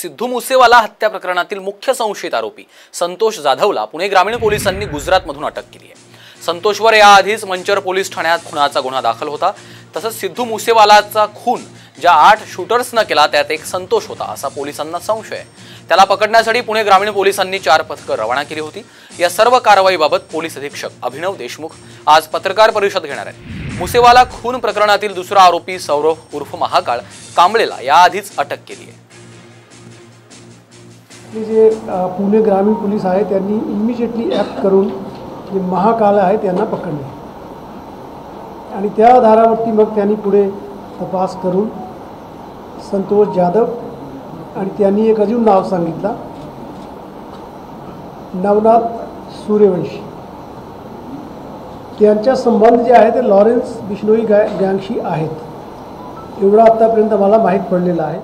सिद्धू मूसेवाला हत्या प्रकरणातील मुख्य संशयित आरोपी संतोष जाधवला पुणे ग्रामीण पोलिसांनी गुजरातमधून अटक केली आहे. संतोषवर याआधीच मंचर पोलीस ठाण्यात खुनाचा गुन्हा दाखल होता. तसंच सिद्धू मूसेवालाचा खून ज्या 8 शूटर्सने केला त्यात एक संतोष होता असा पोलिसांना संशय आहे. त्याला पकडण्यासाठी पुणे ग्रामीण पोलिसांनी 4 पथकं रवाना केली होती. या सर्व कारवाईबाबत पोलीस अधीक्षक अभिनव देशमुख आज पत्रकार परिषद घेणार आहेत. मूसेवाला खून प्रकरणातील दुसरा आरोपी सौरभ उर्फ महाकाळ कांबळेला याआधीच अटक केली आहे. जे पुणे ग्रामीण पोलीस आहे त्यांनी इमिजिएटली ॲक्ट करून जे महाकाळ आहे त्यांना पकडले आणि त्या आधारावरती मग त्यांनी पुढे तपास करून संतोष जाधव आणि त्यांनी एक अजून नाव सांगितलं नवनाथ सूर्यवंशी त्यांचा संबंध जे आहे ते लॉरेंस बिश्नोई गँगशी आहेत एवढा आतापर्यंत मला माहित पडलेलं आहे.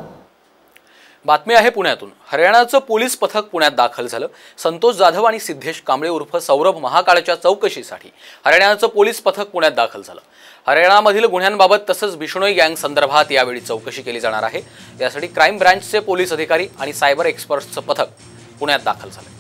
बातमी आहे पुण्यातून. हरियाणाचं पोलीस पथक पुण्यात दाखल झालं. संतोष जाधव आणि सिद्धेश कांबळे उर्फ सौरभ महाकाळच्या चौकशीसाठी हरियाणाचं पोलीस पथक पुण्यात दाखल झालं. हरियाणामधील गुन्ह्यांबाबत तसंच बिश्नोई गँग संदर्भात यावेळी चौकशी केली जाणार आहे. यासाठी क्राईम ब्रँचचे पोलीस अधिकारी आणि सायबर एक्सपर्ट्सचं पथक पुण्यात दाखल झालं.